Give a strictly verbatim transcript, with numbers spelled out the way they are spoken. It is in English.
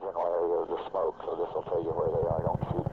longitudinal areas of smoke, so this will tell you where they are. I don't see